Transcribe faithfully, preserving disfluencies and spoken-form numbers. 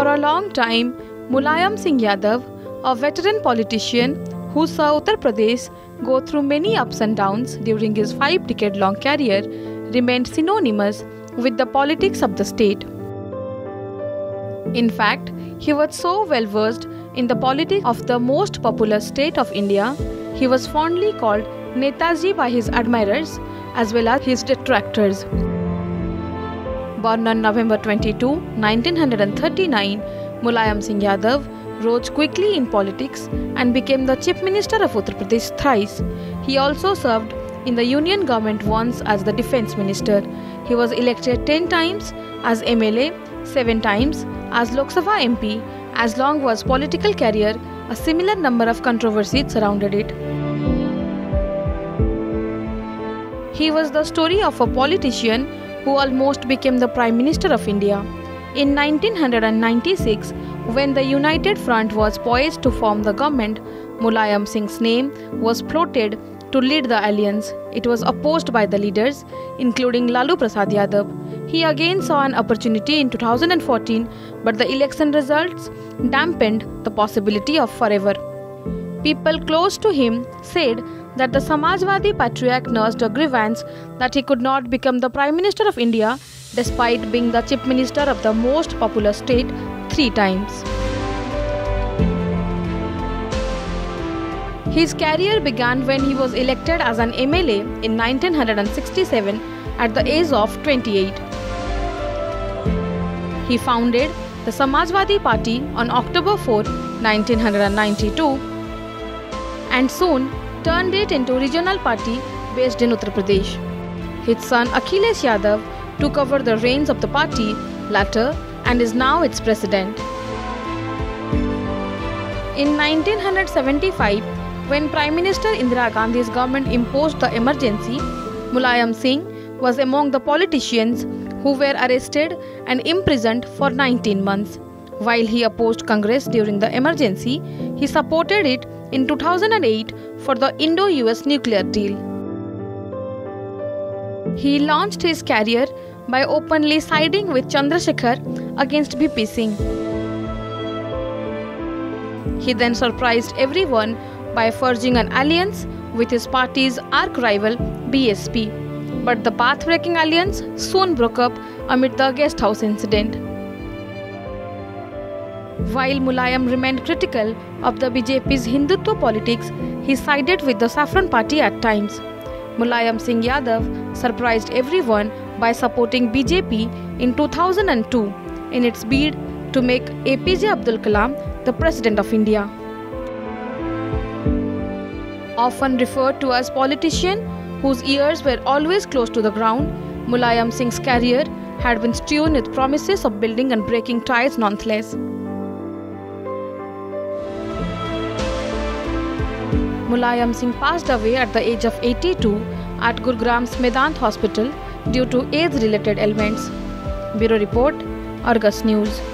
For a long time, Mulayam Singh Yadav, a veteran politician who saw Uttar Pradesh go through many ups and downs during his five-decade-long career, remained synonymous with the politics of the state. In fact, he was so well-versed in the politics of the most populous state of India, he was fondly called Netaji by his admirers as well as his detractors. Born on November twenty-second, nineteen thirty-nine, Mulayam Singh Yadav rose quickly in politics and became the Chief Minister of Uttar Pradesh thrice. He also served in the Union Government once as the Defence Minister. He was elected ten times as M L A, seven times as Lok Sabha M P. As long was political career, a similar number of controversies surrounded it. He was the story of a politician who almost became the Prime Minister of India. In nineteen ninety-six, when the United Front was poised to form the government, Mulayam Singh's name was floated to lead the alliance. It was opposed by the leaders, including Lalu Prasad Yadav. He again saw an opportunity in two thousand fourteen, but the election results dampened the possibility of forever. People close to him said that the Samajwadi patriarch nursed a grievance that he could not become the Prime Minister of India despite being the Chief Minister of the most populous state three times. His career began when he was elected as an M L A in nineteen sixty-seven at the age of twenty-eight. He founded the Samajwadi Party on October fourth, nineteen ninety-two and soon turned it into a regional party based in Uttar Pradesh. His son Akhilesh Yadav took over the reins of the party latter and is now its president. In nineteen seventy-five, when Prime Minister Indira Gandhi's government imposed the emergency, Mulayam Singh was among the politicians who were arrested and imprisoned for nineteen months. While he opposed Congress during the emergency, he supported it in two thousand eight for the Indo-U S nuclear deal. He launched his career by openly siding with Chandrashekhar against B P Singh. He then surprised everyone by forging an alliance with his party's arch-rival B S P. But the path-breaking alliance soon broke up amid the guest house incident. While Mulayam remained critical of the B J P's Hindutva politics, he sided with the Saffron Party at times. Mulayam Singh Yadav surprised everyone by supporting B J P in two thousand two in its bid to make A P J Abdul Kalam the President of India. Often referred to as politician whose ears were always close to the ground, Mulayam Singh's career had been strewn with promises of building and breaking ties nonetheless. Mulayam Singh passed away at the age of eighty-two at Gurugram's Medanth Hospital due to AIDS-related ailments. Bureau Report, Argus News.